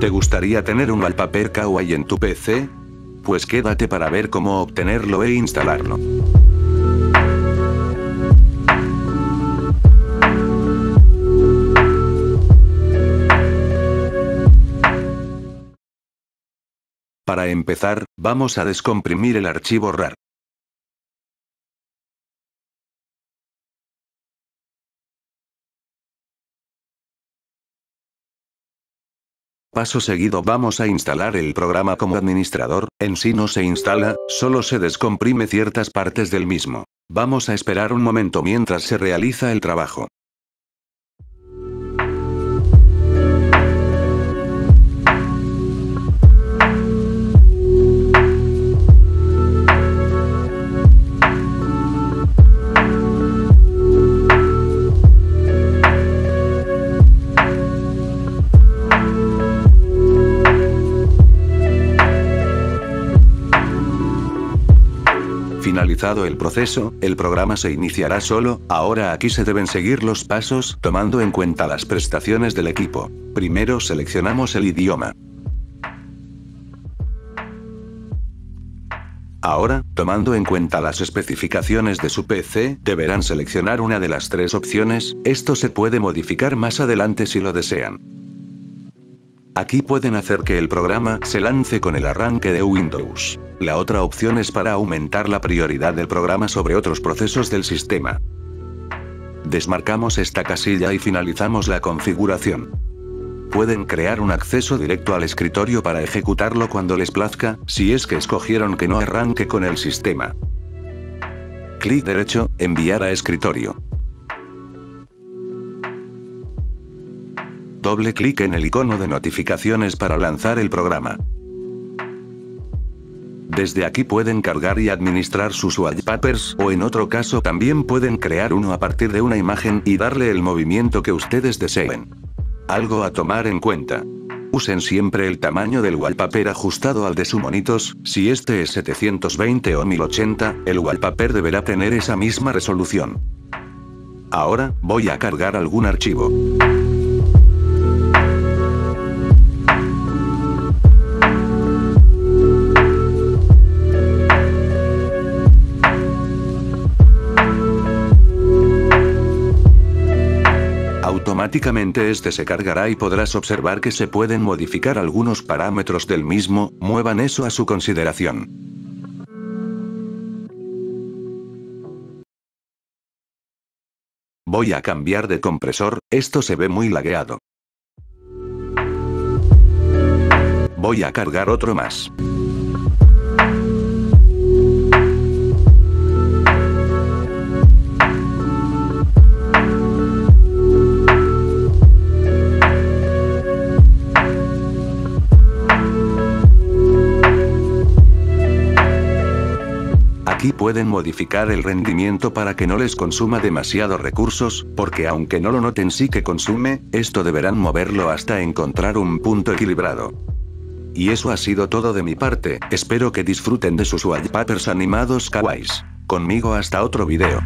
¿Te gustaría tener un wallpaper kawaii en tu PC? Pues quédate para ver cómo obtenerlo e instalarlo. Para empezar, vamos a descomprimir el archivo RAR. Paso seguido vamos a instalar el programa como administrador. En sí no se instala, solo se descomprime ciertas partes del mismo. Vamos a esperar un momento mientras se realiza el trabajo. Finalizado el proceso, el programa se iniciará solo. Ahora aquí se deben seguir los pasos, tomando en cuenta las prestaciones del equipo. Primero seleccionamos el idioma. Ahora, tomando en cuenta las especificaciones de su PC, deberán seleccionar una de las tres opciones. Esto se puede modificar más adelante si lo desean. Aquí pueden hacer que el programa se lance con el arranque de Windows. La otra opción es para aumentar la prioridad del programa sobre otros procesos del sistema. Desmarcamos esta casilla y finalizamos la configuración. Pueden crear un acceso directo al escritorio para ejecutarlo cuando les plazca, si es que escogieron que no arranque con el sistema. Clic derecho, enviar a escritorio. Doble clic en el icono de notificaciones para lanzar el programa. Desde aquí pueden cargar y administrar sus wallpapers, o en otro caso también pueden crear uno a partir de una imagen y darle el movimiento que ustedes deseen. Algo a tomar en cuenta. Usen siempre el tamaño del wallpaper ajustado al de su monitor. Si este es 720 o 1080, el wallpaper deberá tener esa misma resolución. Ahora, voy a cargar algún archivo. Automáticamente este se cargará y podrás observar que se pueden modificar algunos parámetros del mismo. Muevan eso a su consideración. Voy a cambiar de compresor, esto se ve muy lagueado. Voy a cargar otro más. Aquí pueden modificar el rendimiento para que no les consuma demasiados recursos, porque aunque no lo noten sí que consume. Esto deberán moverlo hasta encontrar un punto equilibrado. Y eso ha sido todo de mi parte, espero que disfruten de sus wallpapers animados kawaiis. Conmigo hasta otro video.